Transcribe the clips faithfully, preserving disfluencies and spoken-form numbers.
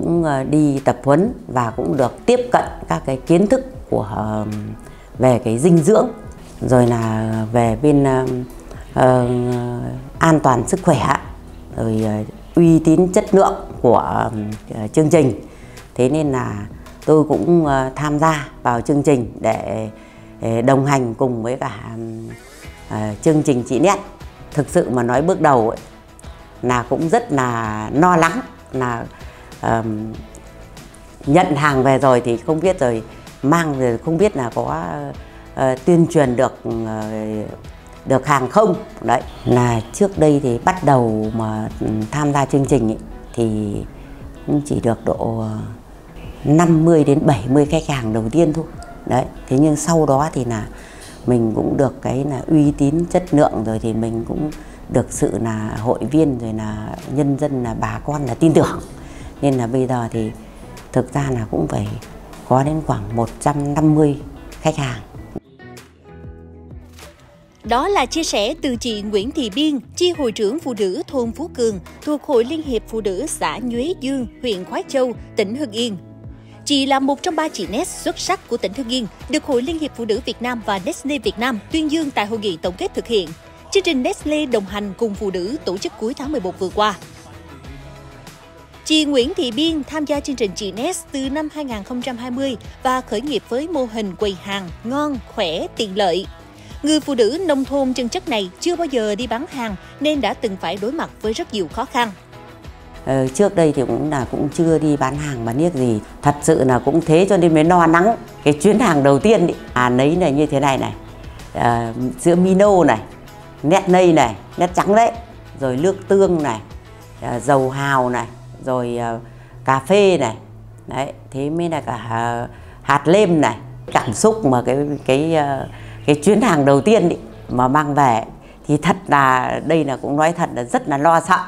cũng đi tập huấn và cũng được tiếp cận các cái kiến thức của về cái dinh dưỡng, rồi là về bên uh, an toàn sức khỏe, rồi uy tín chất lượng của uh, chương trình. Thế nên là tôi cũng uh, tham gia vào chương trình để, để đồng hành cùng với cả uh, chương trình chị Nét. Thực sự mà nói, bước đầu ấy, là cũng rất là lo lắng, là uh, nhận hàng về rồi thì không biết rồi mang rồi không biết là có uh, tuyên truyền được uh, được hàng không. Đấy là trước đây thì bắt đầu mà tham gia chương trình ấy, thì cũng chỉ được độ năm mươi đến bảy mươi khách hàng đầu tiên thôi. Đấy, thế nhưng sau đó thì là mình cũng được cái là uy tín chất lượng, rồi thì mình cũng được sự là hội viên, rồi là nhân dân, là bà con là tin tưởng. Nên là bây giờ thì thực ra là cũng phải có đến khoảng một trăm năm mươi khách hàng. Đó là chia sẻ từ chị Nguyễn Thị Biên, chi hội trưởng phụ nữ thôn Phú Cường thuộc Hội Liên Hiệp Phụ nữ xã Nhuế Dương, huyện Khoái Châu, tỉnh Hưng Yên. Chị là một trong ba chị Nét xuất sắc của tỉnh Hưng Yên, được Hội Liên Hiệp Phụ nữ Việt Nam và Nestlé Việt Nam tuyên dương tại hội nghị tổng kết thực hiện. Chương trình Nestlé đồng hành cùng phụ nữ tổ chức cuối tháng mười một vừa qua. Chị Nguyễn Thị Biên tham gia chương trình Chị Nét từ năm hai nghìn không trăm hai mươi và khởi nghiệp với mô hình quầy hàng ngon, khỏe, tiện lợi. Người phụ nữ nông thôn chân chất này chưa bao giờ đi bán hàng nên đã từng phải đối mặt với rất nhiều khó khăn. Ờ, trước đây thì cũng là cũng chưa đi bán hàng bán niếc gì. Thật sự là cũng thế cho nên mới lo lắng. Cái chuyến hàng đầu tiên ý, à nấy này như thế này này, à, sữa Mino này, nét nây này, nét trắng đấy, rồi nước tương này, à, dầu hào này, rồi à, cà phê này, đấy, thế mới là cả à, hạt lêm này. Cảm xúc mà cái cái à, cái chuyến hàng đầu tiên ý, mà mang về thì thật là đây là cũng nói thật là rất là lo sợ.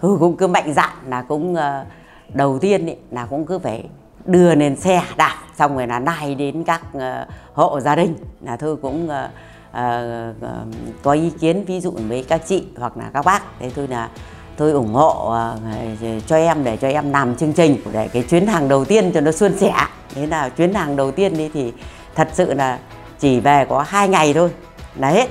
Ừ, cũng cứ mạnh dạn là cũng uh, đầu tiên ý, là cũng cứ phải đưa lên xe đạp, xong rồi là nai đến các uh, hộ gia đình. Là thôi cũng uh, uh, uh, có ý kiến ví dụ với các chị hoặc là các bác, thế thôi là tôi ủng hộ uh, cho em để cho em làm chương trình để cái chuyến hàng đầu tiên cho nó suôn sẻ. Thế là chuyến hàng đầu tiên đi thì thật sự là chỉ về có hai ngày thôi là hết.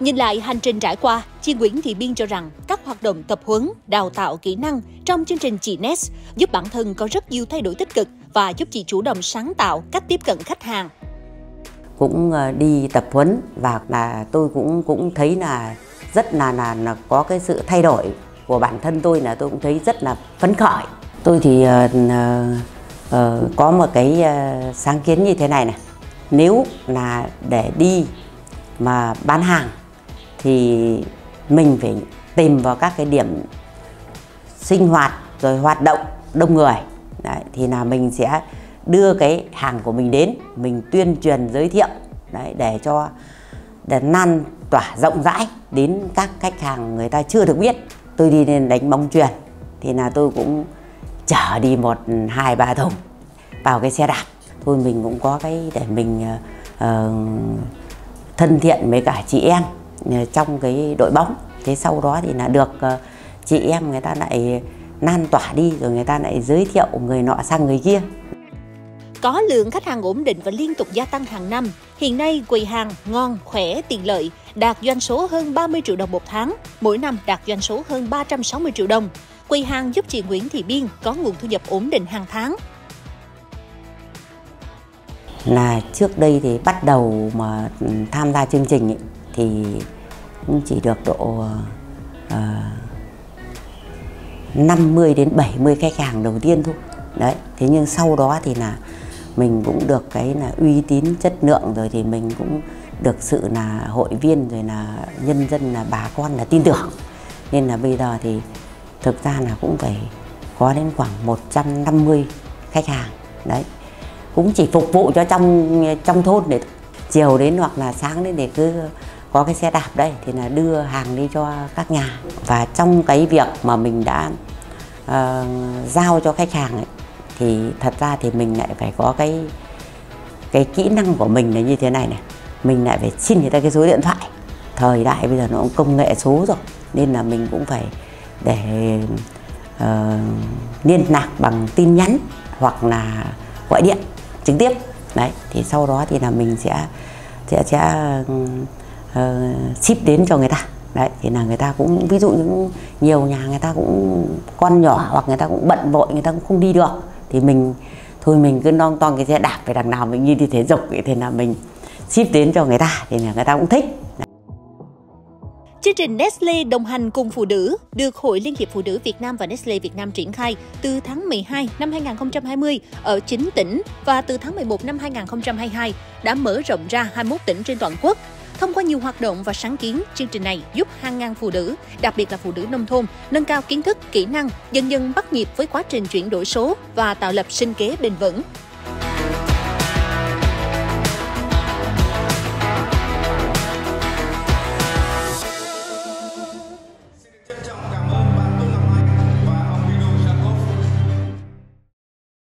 Nhìn lại hành trình trải qua, chị Nguyễn Thị Biên cho rằng các hoạt động tập huấn, đào tạo kỹ năng trong chương trình Chị Nét giúp bản thân có rất nhiều thay đổi tích cực và giúp chị chủ động sáng tạo cách tiếp cận khách hàng. Cũng đi tập huấn và là tôi cũng cũng thấy là rất là là, là có cái sự thay đổi của bản thân tôi, là tôi cũng thấy rất là phấn khởi. Tôi thì uh, uh, có một cái uh, sáng kiến như thế này này. Nếu là để đi mà bán hàng thì mình phải tìm vào các cái điểm sinh hoạt rồi hoạt động đông người. Đấy, thì là mình sẽ đưa cái hàng của mình đến, mình tuyên truyền giới thiệu. Đấy, để cho để lan tỏa rộng rãi đến các khách hàng người ta chưa được biết. Tôi đi lên đánh bóng chuyền thì là tôi cũng chở đi một hai ba thùng vào cái xe đạp. Thôi mình cũng có cái để mình uh, thân thiện với cả chị em trong cái đội bóng. Thế sau đó thì là được chị em người ta lại lan tỏa đi, rồi người ta lại giới thiệu người nọ sang người kia. Có lượng khách hàng ổn định và liên tục gia tăng hàng năm, hiện nay quầy hàng ngon, khỏe, tiện lợi đạt doanh số hơn ba mươi triệu đồng một tháng, mỗi năm đạt doanh số hơn ba trăm sáu mươi triệu đồng. Quầy hàng giúp chị Nguyễn Thị Biên có nguồn thu nhập ổn định hàng tháng. Là trước đây thì bắt đầu mà tham gia chương trình ý, thì cũng chỉ được độ uh, năm mươi đến bảy mươi khách hàng đầu tiên thôi. Đấy, thế nhưng sau đó thì là mình cũng được cái là uy tín chất lượng, rồi thì mình cũng được sự là hội viên, rồi là nhân dân, là bà con là tin tưởng. Nên là bây giờ thì thực ra là cũng phải có đến khoảng một trăm năm mươi khách hàng. Đấy, cũng chỉ phục vụ cho trong trong thôn để chiều đến hoặc là sáng đến để cứ có cái xe đạp đây thì là đưa hàng đi cho các nhà. Và trong cái việc mà mình đã uh, giao cho khách hàng ấy, thì thật ra thì mình lại phải có cái cái kỹ năng của mình là như thế này này, mình lại phải xin người ta cái số điện thoại. Thời đại bây giờ nó cũng công nghệ số rồi nên là mình cũng phải để uh, liên lạc bằng tin nhắn hoặc là gọi điện trực tiếp. Đấy, thì sau đó thì là mình sẽ sẽ sẽ uh, ship đến cho người ta. Đấy, thì là người ta cũng, ví dụ những nhiều nhà người ta cũng con nhỏ hoặc người ta cũng bận vội, người ta cũng không đi được, thì mình thôi mình cứ non ton cái xe đạp về đằng nào mình đi đi thể dục vậy, thì là mình ship đến cho người ta, thì là người ta cũng thích. Chương trình Nestlé đồng hành cùng phụ nữ được Hội Liên hiệp Phụ nữ Việt Nam và Nestlé Việt Nam triển khai từ tháng mười hai năm hai nghìn không trăm hai mươi ở chín tỉnh và từ tháng mười một năm hai nghìn không trăm hai mươi hai đã mở rộng ra hai mươi mốt tỉnh trên toàn quốc. Thông qua nhiều hoạt động và sáng kiến, chương trình này giúp hàng ngàn phụ nữ, đặc biệt là phụ nữ nông thôn, nâng cao kiến thức, kỹ năng, dần dần bắt nhịp với quá trình chuyển đổi số và tạo lập sinh kế bền vững.